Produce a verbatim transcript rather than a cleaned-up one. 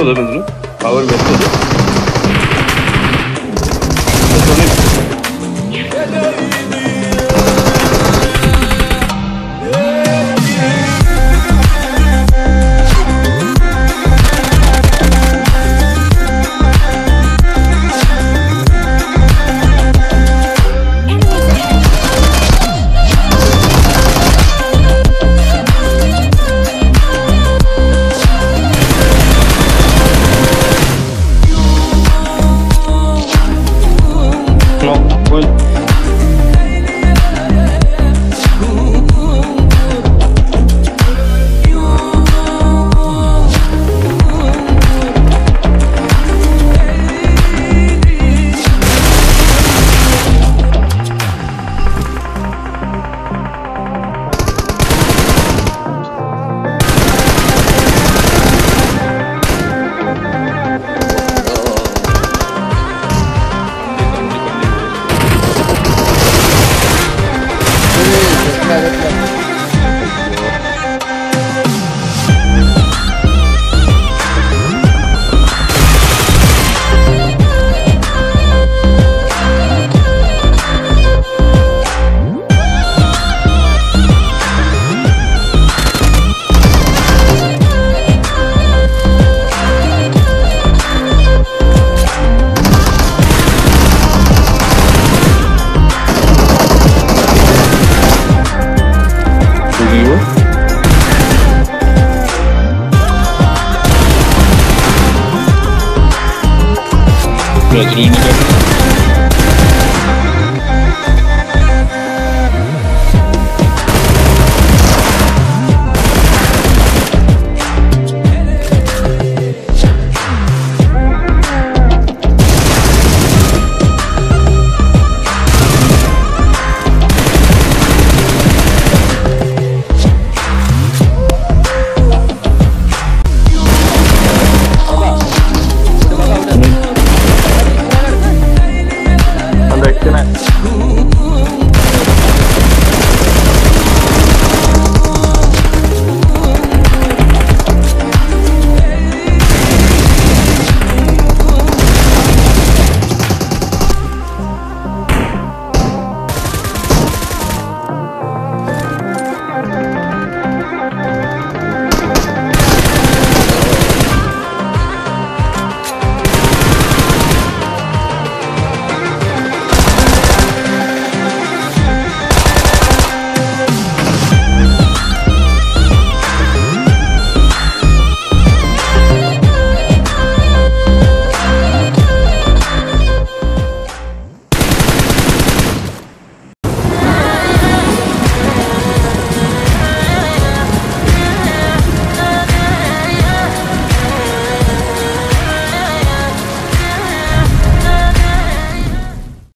power I